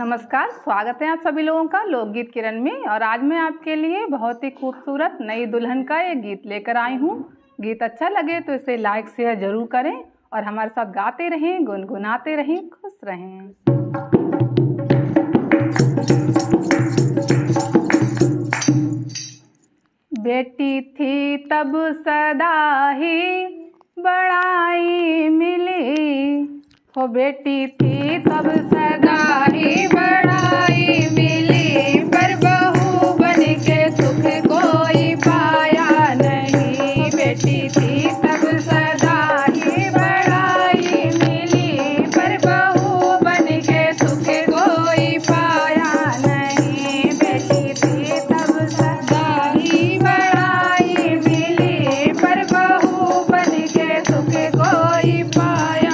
नमस्कार, स्वागत है आप सभी लोगों का लोकगीत किरण में। और आज मैं आपके लिए बहुत ही खूबसूरत नई दुल्हन का एक गीत लेकर आई हूँ। गीत अच्छा लगे तो इसे लाइक शेयर जरूर करें और हमारे साथ गाते रहें, गुनगुनाते रहें, खुश रहें। बेटी थी तब सदा ही बड़ाई मिली, हो बेटी थी तब सदा ही बड़ाई मिली, पर बहू बन के सुख कोई पाया नहीं। बेटी थी तब सदा ही बड़ाई मिली, पर बहू बन के सुख कोई पाया नहीं। बेटी थी तब सदा ही बड़ाई मिली, पर बहू बन के सुख कोई पाया